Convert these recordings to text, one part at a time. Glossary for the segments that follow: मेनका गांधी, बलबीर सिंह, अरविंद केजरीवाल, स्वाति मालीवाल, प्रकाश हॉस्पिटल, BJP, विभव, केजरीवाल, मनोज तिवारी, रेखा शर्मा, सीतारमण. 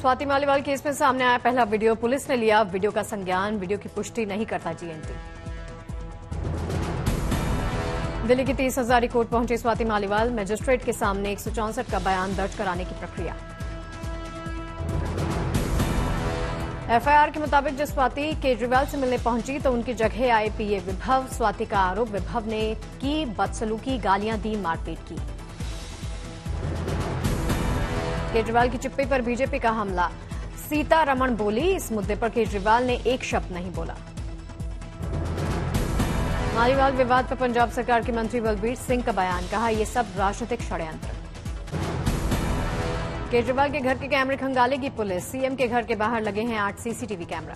स्वाति मालीवाल case में सामने आया पहला वीडियो, पुलिस ने लिया वीडियो का संज्ञान। वीडियो की पुष्टि नहीं करता जीएनटी। दिल्ली की 30 हजारी कोर्ट पहुंची स्वाति मालीवाल, मजिस्ट्रेट के सामने 164 का बयान दर्ज कराने की प्रक्रिया। एफआईआर के मुताबिक जब स्वाति केजरीवाल से मिलने पहुंची तो उनकी जगह आए पीए विभव। स्वाति का आरोप, विभव ने की बदसलूकी, गालियां दी, मारपीट की। केजरीवाल की चिप्पी पर बीजेपी का हमला, सीतारमण बोली। इस मुद्दे पर केजरीवाल ने एक शब्द नहीं बोला। मालीवाल विवाद पर पंजाब सरकार के मंत्री बलबीर सिंह का बयान, कहा यह सब राजनीतिक षड्यंत्र। केजरीवाल के घर के कैमरे खंगालेगी पुलिस, सीएम के घर के बाहर लगे हैं 8 सीसीटीवी कैमरा।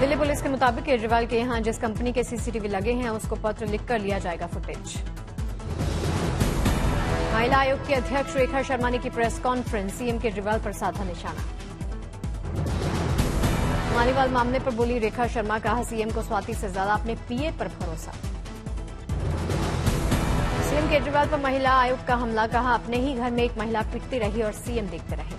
दिल्ली पुलिस के मुताबिक केजरीवाल के यहां जिस कंपनी के सीसीटीवी लगे हैं उसको पत्र लिखकर लिया जाएगा फुटेज। महिला आयोग के अध्यक्ष रेखा शर्मा ने की प्रेस कॉन्फ्रेंस, सीएम केजरीवाल पर साधा निशाना। मालीवाल मामले पर बोली रेखा शर्मा, कहा सीएम को स्वाति से ज्यादा अपने पीए पर भरोसा। सीएम केजरीवाल पर महिला आयोग का हमला, कहा अपने ही घर में एक महिला पिटती रही और सीएम देखते रहे।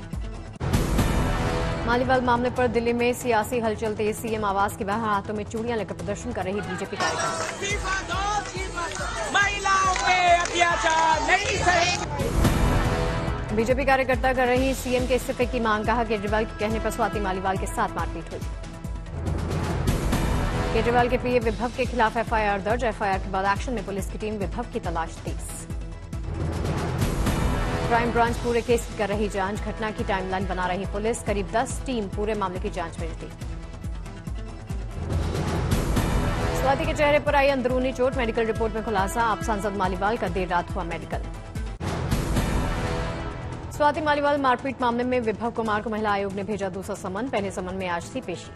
मालीवाल मामले पर दिल्ली में सियासी हलचल तेज, सीएम आवास के बाहर हाथों में चूड़ियां लेकर प्रदर्शन कर रही बीजेपी कार्यकर्ता। बीजेपी कार्यकर्ता कर रही सीएम के इस्तीफे की मांग, कहा केजरीवाल के कहने पर स्वाति मालीवाल के साथ मारपीट हुई। केजरीवाल के पीए विभव के खिलाफ एफआईआर दर्ज, एफआईआर के बाद एक्शन में पुलिस की टीम, विभव की तलाश तेज। क्राइम ब्रांच पूरे केस की कर रही जांच, घटना की टाइमलाइन बना रही पुलिस, करीब 10 टीम पूरे मामले की जांच में जुटी। स्वाति के चेहरे पर आई अंदरूनी चोट, मेडिकल रिपोर्ट में खुलासा। आप सांसद मालीवाल का देर रात हुआ मेडिकल। स्वाति मालीवाल मारपीट मामले में विभव कुमार को महिला आयोग ने भेजा दूसरा समन, पहले समन में आज थी पेशी।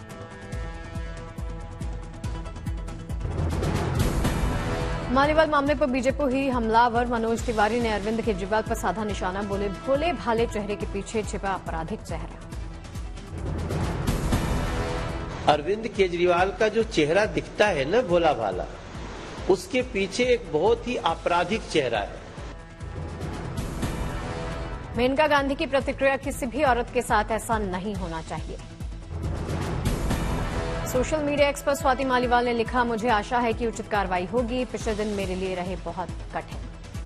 मालीवाल मामले पर बीजेपी ही हमलावर, मनोज तिवारी ने अरविंद केजरीवाल पर साधा निशाना, बोले भोले भाले चेहरे के पीछे छिपा आपराधिक चेहरा। अरविंद केजरीवाल का जो चेहरा दिखता है ना, भोला भाला, उसके पीछे एक बहुत ही आपराधिक चेहरा है। मेनका गांधी की प्रतिक्रिया, किसी भी औरत के साथ ऐसा नहीं होना चाहिए। सोशल मीडिया एक्स पर स्वाति मालीवाल ने लिखा, मुझे आशा है कि उचित कार्रवाई होगी, पिछले दिन मेरे लिए रहे बहुत कठिन।